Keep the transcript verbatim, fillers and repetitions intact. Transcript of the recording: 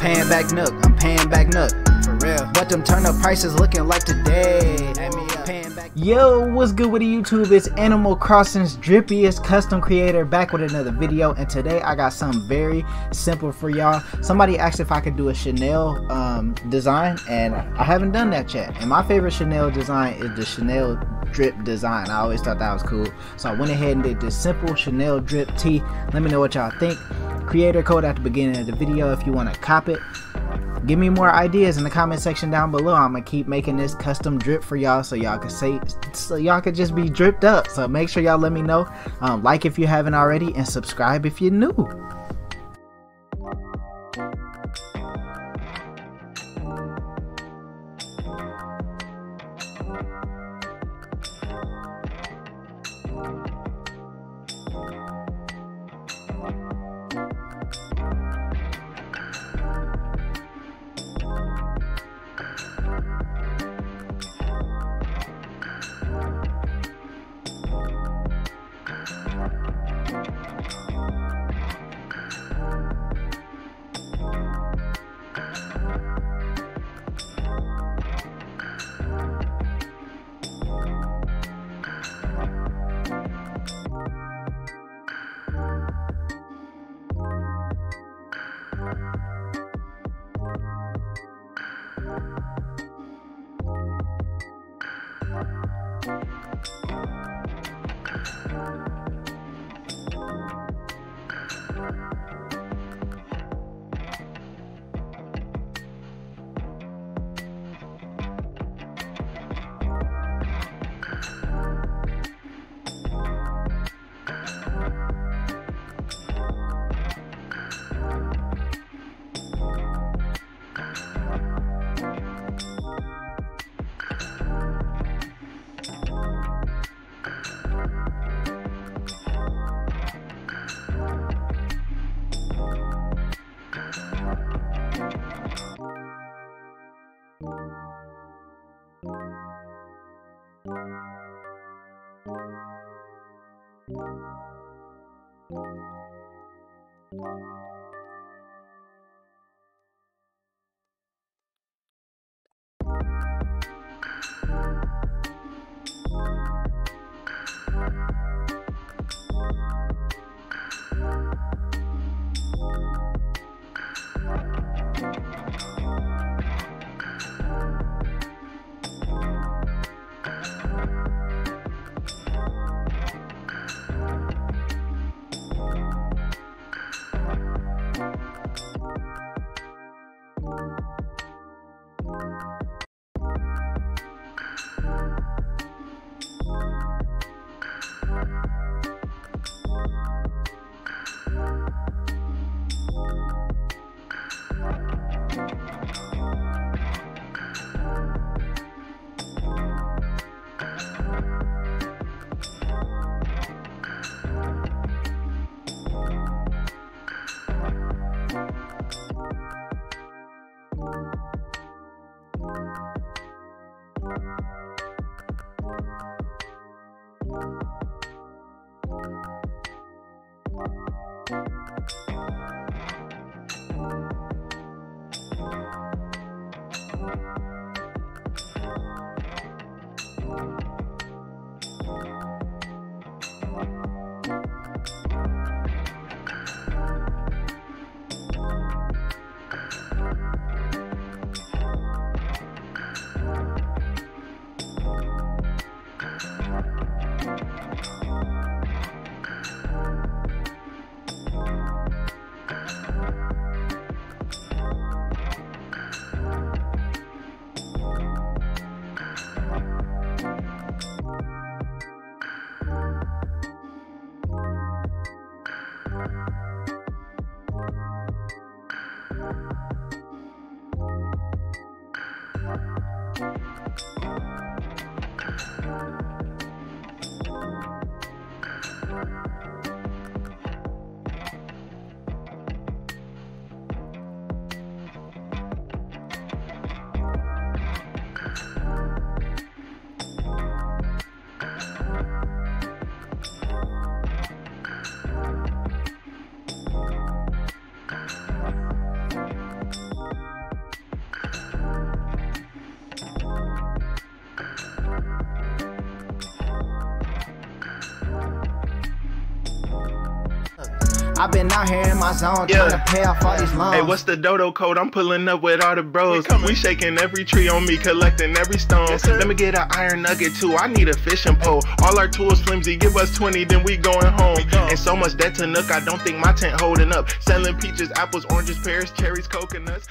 paying back Nook, I'm paying back Nook, for real. But them turn up prices looking like today. Yo, what's good with you YouTube? It's Animal Crossing's drippiest custom creator back with another video, and today I got something very simple for y'all. Somebody asked if I could do a Chanel um, design, and I haven't done that yet. And my favorite Chanel design is the Chanel drip design. I always thought that was cool, so I went ahead and did this simple Chanel drip tee. Let me know what y'all think. Creator code at the beginning of the video if you want to cop it. Give me more ideas in the comment section down below. I'm gonna keep making this custom drip for y'all, so y'all can say, so y'all could just be dripped up. So make sure y'all let me know. Um, like if you haven't already, and subscribe if you're new. Thank you. I've been out here in my zone, yeah, trying to pay off all these loans. Hey, what's the Dodo code? I'm pulling up with all the bros. We, we shaking every tree on me, collecting every stone. Yes, let me get an iron nugget too, I need a fishing pole. All our tools flimsy, give us twenty, then we going home. We go. And so much debt to Nook, I don't think my tent holding up. Selling peaches, apples, oranges, pears, cherries, coconuts.